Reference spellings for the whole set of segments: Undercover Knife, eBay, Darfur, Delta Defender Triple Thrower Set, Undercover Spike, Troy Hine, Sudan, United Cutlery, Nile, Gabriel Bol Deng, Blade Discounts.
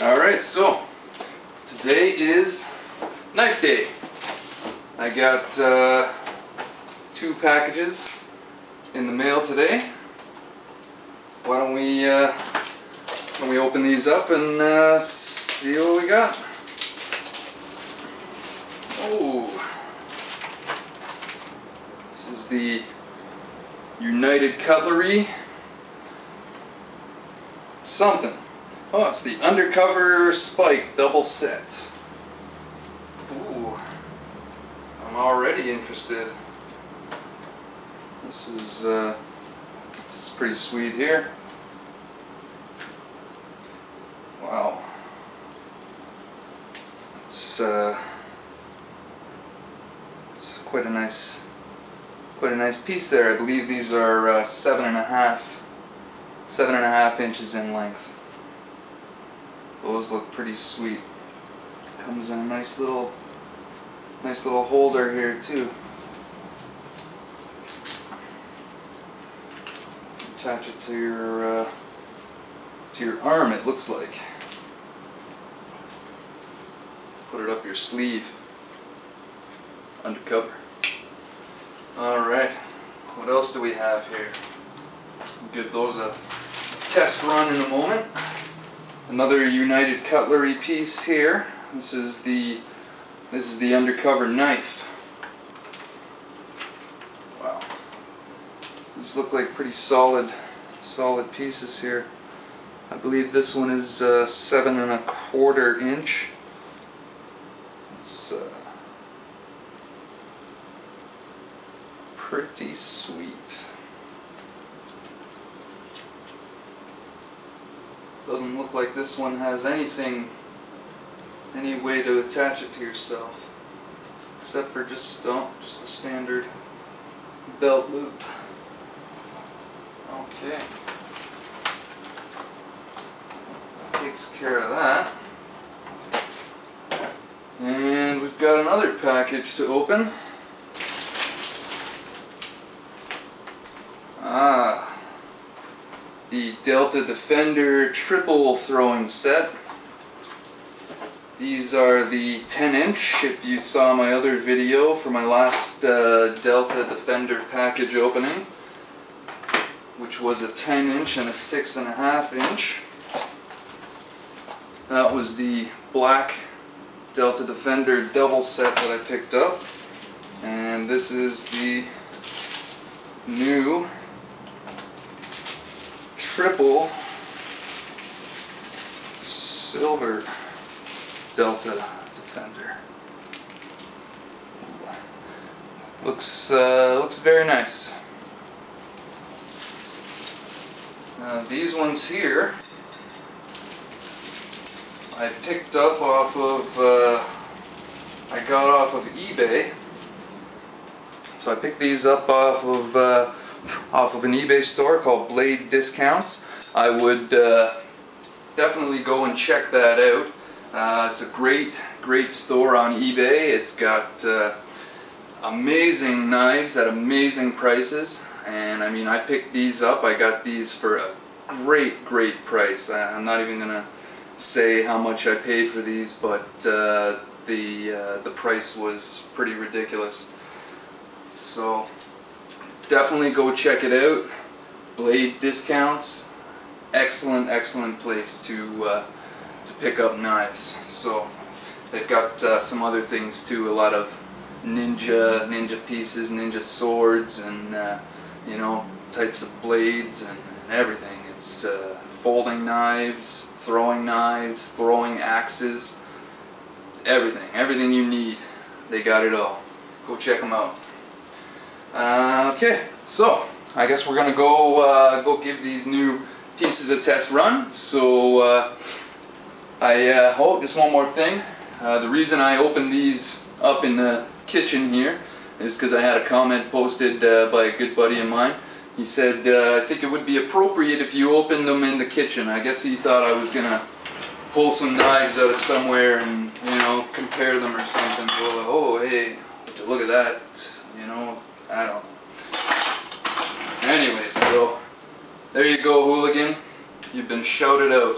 Alright, so today is knife day. I got two packages in the mail today. Why don't we open these up and see what we got. Oh, this is the United Cutlery something. Oh, it's the Undercover Spike double set. Ooh, I'm already interested. This is pretty sweet here. Wow, it's quite a nice piece there. I believe these are 7.5 inches in length. Those look pretty sweet. Comes in a nice little holder here too. Attach it to your arm, it looks like. Put it up your sleeve. Undercover. All right. What else do we have here? We'll give those a test run in a moment. Another United Cutlery piece here. This is the Undercover knife. Wow. These look like pretty solid pieces here. I believe this one is 7.25 inch. It's pretty sweet. Doesn't look like this one has any way to attach it to yourself, except for just the standard belt loop. Okay, takes care of that. And we've got another package to open. The Delta Defender Triple Thrower Set. These are the 10 inch. If you saw my other video for my last Delta Defender package opening, which was a 10 inch and a 6.5 inch. That was the black Delta Defender double set that I picked up. And this is the new triple silver Delta Defender. Looks very nice. These ones here I picked up off of eBay. So I picked these up off of an eBay store called Blade Discounts. I would definitely go and check that out. It's a great store on eBay. It's got amazing knives at amazing prices, and I mean, I picked these up. I got these for a great price. I'm not even gonna say how much I paid for these, but the price was pretty ridiculous. So definitely go check it out. Blade Discounts, excellent place to pick up knives. So they've got some other things too, a lot of ninja pieces, ninja swords, and you know, types of blades and everything. It's folding knives, throwing axes, everything you need. They got it all. Go check them out. Okay, so I guess we're gonna go give these new pieces a test run. So oh, just one more thing. The reason I opened these up in the kitchen here is because I had a comment posted by a good buddy of mine. He said, I think it would be appropriate if you opened them in the kitchen. I guess he thought I was gonna pull some knives out of somewhere and, you know, compare them or something. Well, oh, hey, look at that, you know. I don't know. Anyway, so there you go, hooligan. You've been shouted out.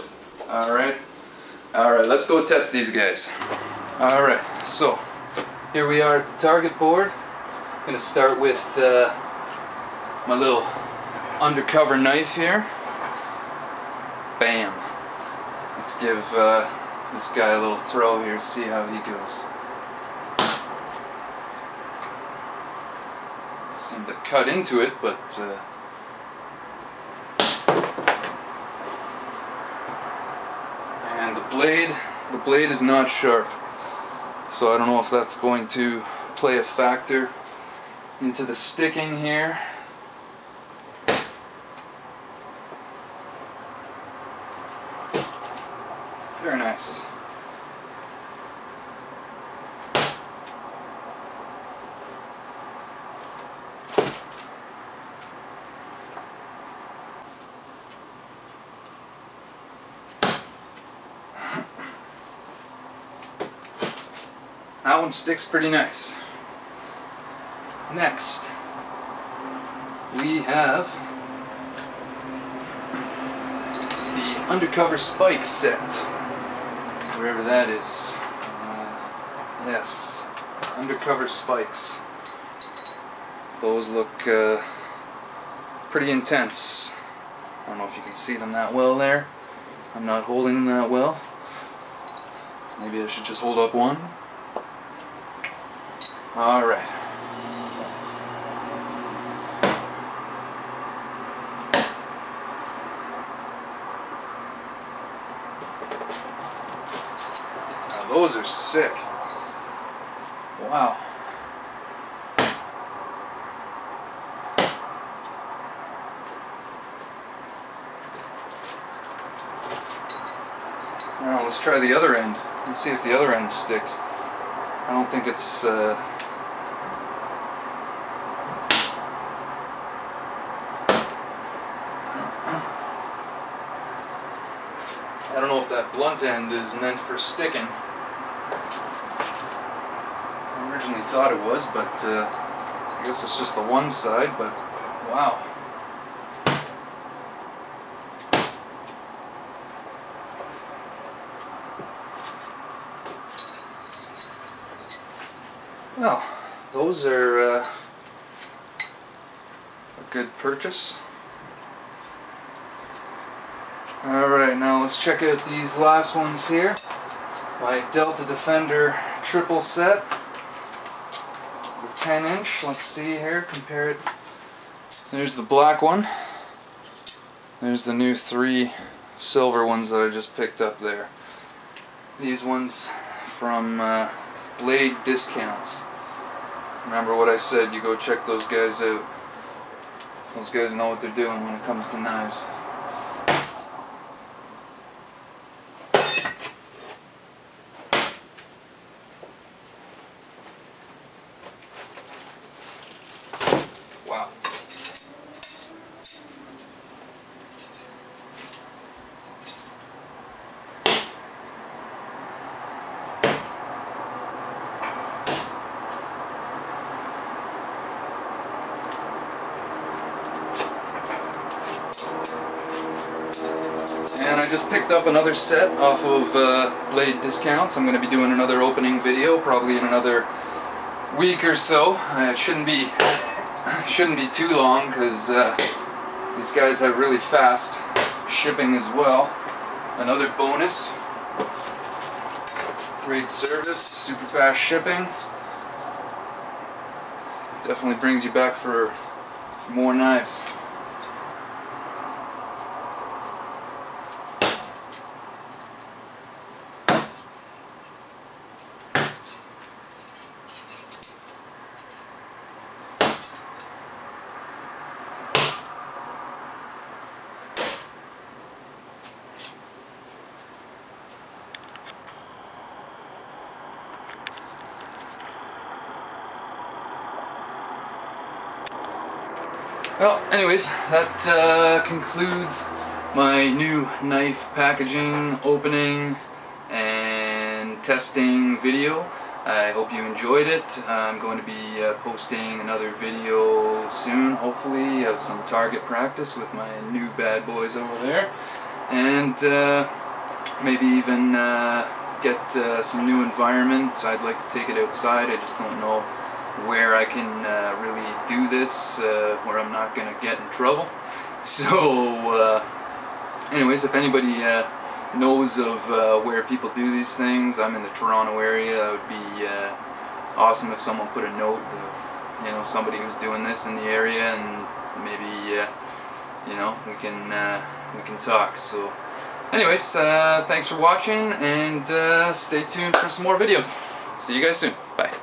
Alright. Alright, let's go test these guys. Alright, so here we are at the target board. I'm going to start with my little undercover knife here. Bam. Let's give this guy a little throw here, see how he goes. Seemed to cut into it, but and the blade is not sharp, so I don't know if that's going to play a factor into the sticking here. Very nice. That one sticks pretty nice. Next, we have the Undercover Spike set, wherever that is. Yes, Undercover Spikes. Those look pretty intense. I don't know if you can see them that well there. I'm not holding them that well. Maybe I should just hold up one. Alright. Now those are sick. Wow. Now let's try the other end. Let's see if the other end sticks. I don't think it's I don't know if that blunt end is meant for sticking. I originally thought it was, but I guess it's just the one side, but wow. Well, those are a good purchase. Alright, now let's check out these last ones here by Delta Defender Triple Set. The 10 inch, let's see here, compare it. There's the black one. There's the new 3 silver ones that I just picked up there. These ones from Blade Discounts. Remember what I said, you go check those guys out. Those guys know what they're doing when it comes to knives. Wow. And I just picked up another set off of Blade Discounts. I'm going to be doing another opening video probably in another week or so. It shouldn't be too long because these guys have really fast shipping as well. Another bonus. Great service, super fast shipping. Definitely brings you back for more knives. Well, anyways, that concludes my new knife packaging, opening, and testing video. I hope you enjoyed it. I'm going to be posting another video soon, hopefully, of some target practice with my new bad boys over there. And maybe even get some new environment. I'd like to take it outside. I just don't know where I can really do this, where I'm not going to get in trouble. So anyways, if anybody knows of where people do these things, I'm in the Toronto area. That would be awesome if someone put a note of, you know, somebody who's doing this in the area, and maybe you know, we can talk. So anyways, thanks for watching, and stay tuned for some more videos. See you guys soon. Bye.